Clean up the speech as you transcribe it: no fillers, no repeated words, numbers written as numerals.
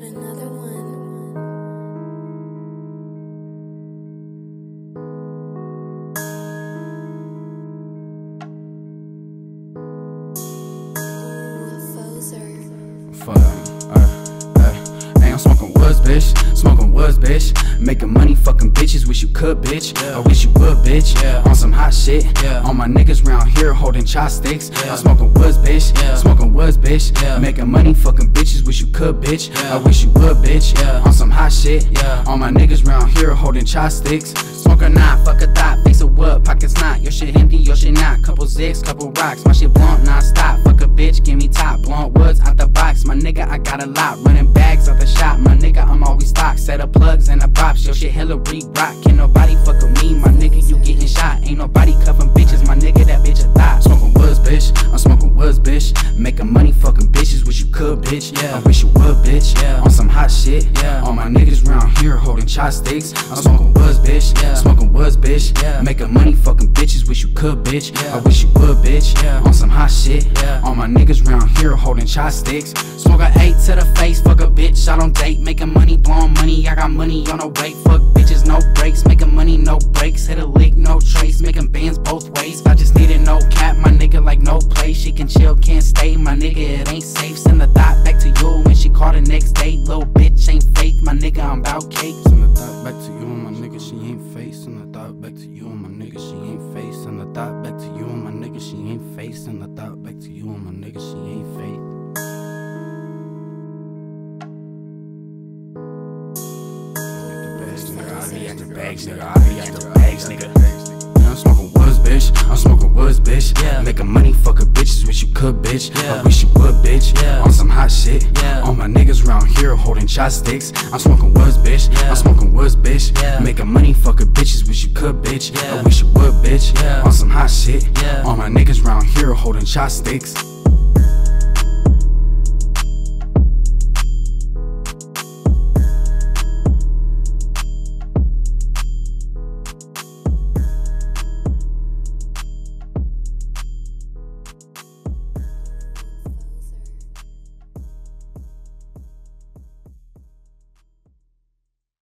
got another one. Fuck, I'm smoking woods, bitch. Smoking woods, bitch. Making money, fucking bitches. Wish you could, bitch. Yeah. I wish you would, bitch. Yeah. On some hot shit. Yeah. All my niggas round here holding chopsticks. Yeah. I'm smoking woods, bitch. Yeah. Smoking woods, bitch. Yeah. Making money, fucking bitches. Wish you could, bitch. Yeah. I wish you would, bitch. Yeah. On some hot shit. Yeah. All my niggas round here holding chopsticks. Smoke or not, fuck a thought. Face of wood, pockets not. Your shit empty, your shit not. Couple zigs, couple rocks. My shit blunt, non stop. Fuck a bitch, give me top. Blunt woods out the box. My nigga, I got a lot. Running bags out the shop. My nigga, I'm always stocked. Set up plugs and a bops. Your shit hella re-rock. Can't nobody fuck with me. My nigga, you getting shot. Ain't nobody cuffing bitches. My nigga, that bitch a thot. Smoking woods, bitch. I'm smoking woods, bitch. Making money, fucking bitches. Wish you could, bitch. Yeah. I wish you would, bitch. Yeah. On some hot shit. Yeah. All my niggas round here holding chopsticks. I'm smoking woods, bitch. Yeah. Smoking woods, bitch. Yeah. Making money, fucking bitches. Wish you could, bitch. Yeah. I wish you would, bitch. Yeah. On some hot shit. Yeah. All my niggas round here holding chopsticks. Smoke a 8 to the face. Fuck a bitch. I don't date. Making money, blowing money. I got money on the way. Fuck bitches, no breaks. Making money, no breaks. Hit a lick, no trace. Making bands both ways. I just needed no cap. My nigga like no play. She can chill, can't stay. My nigga, it ain't safe. Send the thought back to you when she call the next day. Little bitch ain't fake. My nigga, I'm about cake. Send the thought back to you, my nigga, she ain't fake. Send the thought back to you, my nigga, she ain't fake. Send the thought back to you, my nigga, she ain't fake. Send the thought back to you, my nigga, she ain't fake. I be at the bags, nigga. I be at the bags, nigga. I'm smoking woods, bitch. I'm smoking woods, bitch. Yeah. Making money, fucking bitches. Wish you could, bitch. Yeah. I wish you would, bitch. Yeah. On some hot shit. Yeah. All my niggas round here holding chopsticks. I'm smoking woods, bitch. Yeah. I'm smoking woods, bitch. Yeah. Making money, fucking bitches. Wish you could, bitch. Yeah. I wish you would, bitch. Yeah. On some hot shit. Yeah. All my niggas round here holding chopsticks.